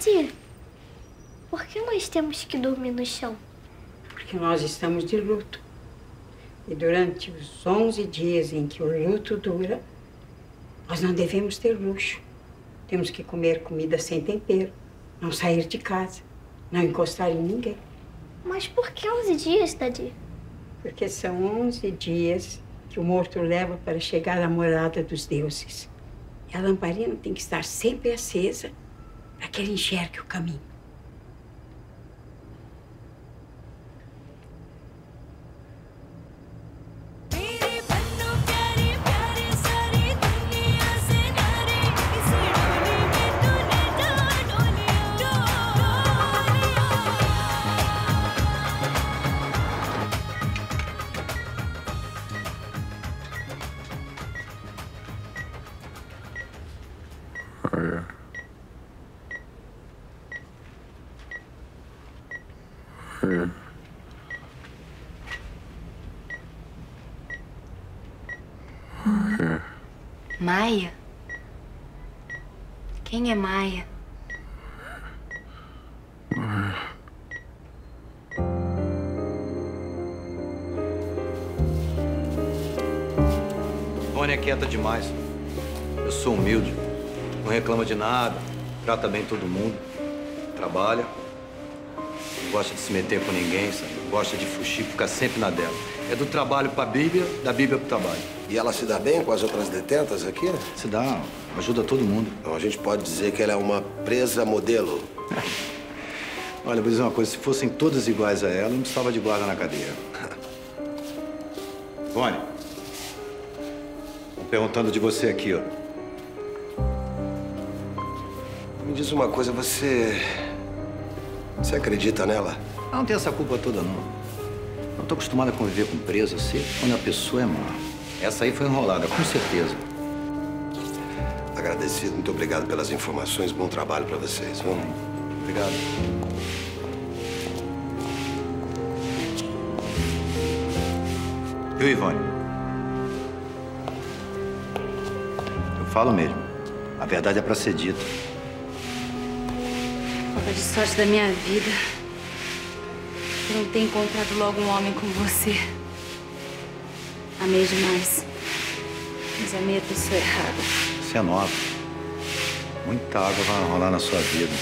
Dadi, por que nós temos que dormir no chão? Porque nós estamos de luto. E durante os 11 dias em que o luto dura, nós não devemos ter luxo. Temos que comer comida sem tempero, não sair de casa, não encostar em ninguém. Mas por que 11 dias, Dadi? Porque são 11 dias que o morto leva para chegar à morada dos deuses. E a lamparina tem que estar sempre acesa para que ele enxergue o caminho. Maia? Quem é Maia? Bonnie é quieta demais. Eu sou humilde, não reclama de nada, trata bem todo mundo, trabalha, não gosta de se meter com ninguém, sabe? Gosta de fugir, fica sempre na dela. É do trabalho para a Bíblia, da Bíblia para o trabalho. E ela se dá bem com as outras detentas aqui? Se dá, ajuda todo mundo. Então a gente pode dizer que ela é uma presa modelo. Olha, vou dizer uma coisa, se fossem todas iguais a ela, não precisava de guarda na cadeia. Bonnie, estão perguntando de você aqui, ó. Me diz uma coisa, você acredita nela? Ela não tem essa culpa toda, não. Não tô acostumada a conviver com preso assim, quando a pessoa é má. Essa aí foi enrolada, com certeza. Agradecido, muito obrigado pelas informações. Bom trabalho pra vocês, vamos? Obrigado. Viu, Ivone? Eu falo mesmo. A verdade é pra ser dita. Falta de sorte da minha vida. Eu não ter encontrado logo um homem como você. Amei demais, mas amei a pessoa errada. Você é nova. Muita água vai rolar na sua vida.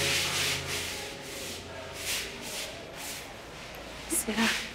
Será?